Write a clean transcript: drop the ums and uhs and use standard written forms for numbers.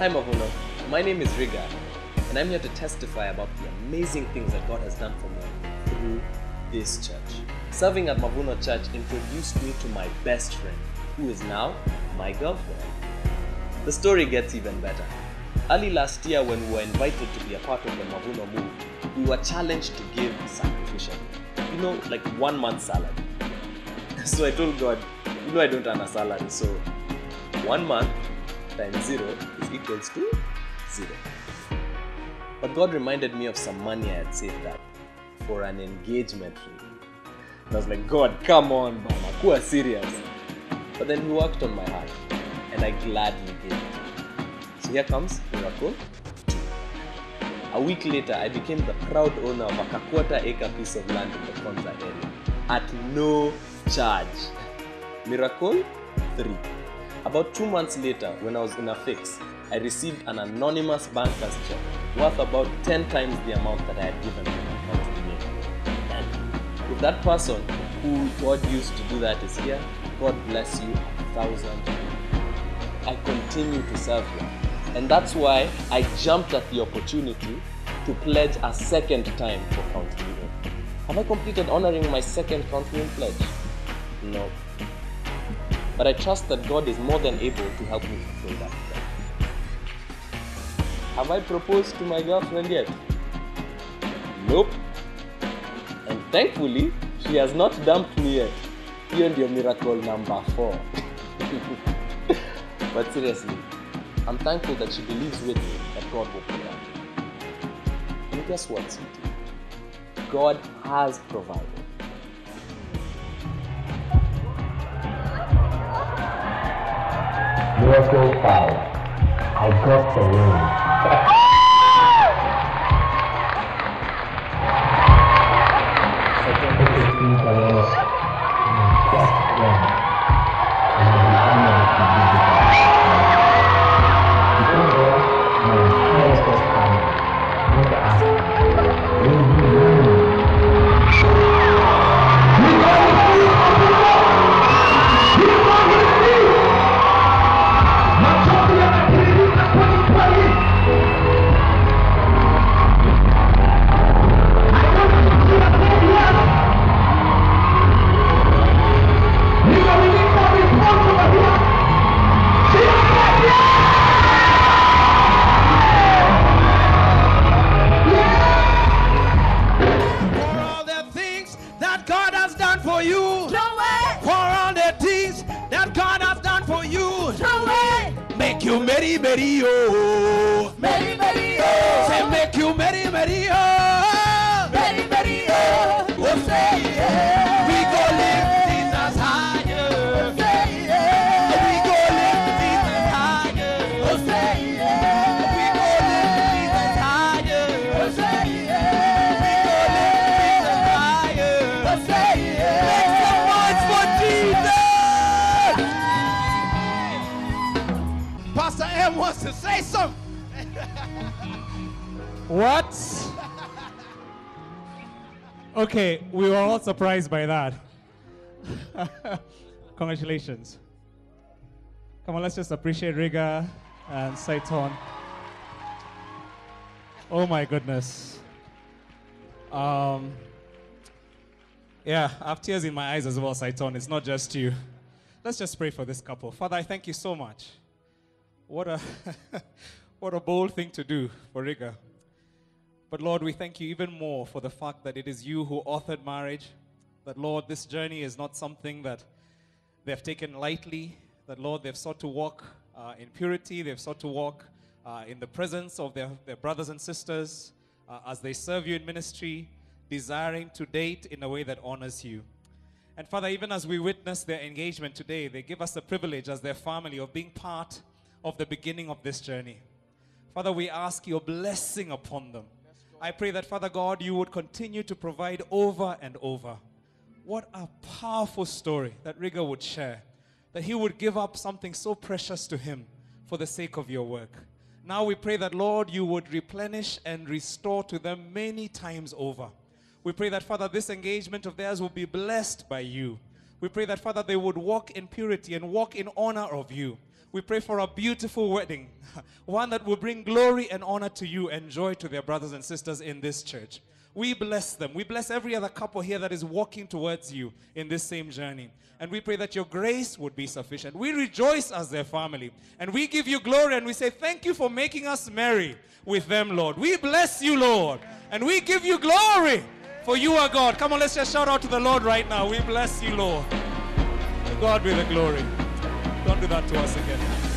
Hi Mavuno, my name is Rigga, and I'm here to testify about the amazing things that God has done for me through this church. Serving at Mavuno Church introduced me to my best friend, who is now my girlfriend. The story gets even better. Early last year, when we were invited to be a part of the Mavuno Move, we were challenged to give sacrificially. You know, like 1 month salary. So I told God, you know I don't earn a salary, so 1 month times 0 is equals to 0. But God reminded me of some money I had saved up for an engagement ring. And I was like, God, come on, mama, who are serious? But then He worked on my heart, and I gladly gave it. So here comes miracle 2. A week later, I became the proud owner of a quarter-acre piece of land in the Konza area at no charge. Miracle 3. About 2 months later, when I was in a fix, I received an anonymous banker's check worth about 10 times the amount that I had given to my country. And if that person who God used to do that is here, God bless you 1,000 times. I continue to serve Him. And that's why I jumped at the opportunity to pledge a second time for Count Million. Have I completed honoring my second Count Million pledge? No. But I trust that God is more than able to help me fulfill that pledge. Have I proposed to my girlfriend yet? Nope. And thankfully, she has not dumped me yet. Here is your miracle number 4. But seriously, I'm thankful that she believes with me that God will provide. And guess what, sweetie? God has provided. Miracle 5. I got the ring. Make you merry, merry, oh. Merry, merry, oh. Say make you merry, merry, oh. Merry, merry, oh. Oh, say yeah. We go lift Jesus higher. Oh, say yeah. We go lift Jesus higher. Oh, say yeah. We go lift Jesus higher. Oh, say yeah. We go lift Jesus higher. Oh, say yeah. Make some noise for Jesus. Pastor M wants to say something. What? Okay, we were all surprised by that. Congratulations. Come on, let's just appreciate Rigga and Saiton. Oh my goodness. Yeah, I have tears in my eyes as well, Saiton. It's not just you. Let's just pray for this couple. Father, I thank you so much. What a bold thing to do for Rigga. But Lord, we thank you even more for the fact that it is you who authored marriage. That Lord, this journey is not something that they've taken lightly. That Lord, they've sought to walk in purity. They've sought to walk in the presence of their brothers and sisters as they serve you in ministry, desiring to date in a way that honors you. And Father, even as we witness their engagement today, they give us the privilege as their family of being part of the beginning of this journey. Father, we ask your blessing upon them. I pray that, Father God, you would continue to provide over and over. What a powerful story that Rigga would share, that he would give up something so precious to him for the sake of your work. Now we pray that, Lord, you would replenish and restore to them many times over. We pray that, Father, this engagement of theirs will be blessed by you. We pray that, Father, they would walk in purity and walk in honor of you. We pray for a beautiful wedding, one that will bring glory and honor to you and joy to their brothers and sisters in this church. We bless them. We bless every other couple here that is walking towards you in this same journey. And we pray that your grace would be sufficient. We rejoice as their family. And we give you glory and we say thank you for making us merry with them, Lord. We bless you, Lord. And we give you glory, for you are God. Come on, let's just shout out to the Lord right now. We bless you, Lord. To God be the glory. Don't do that to us again.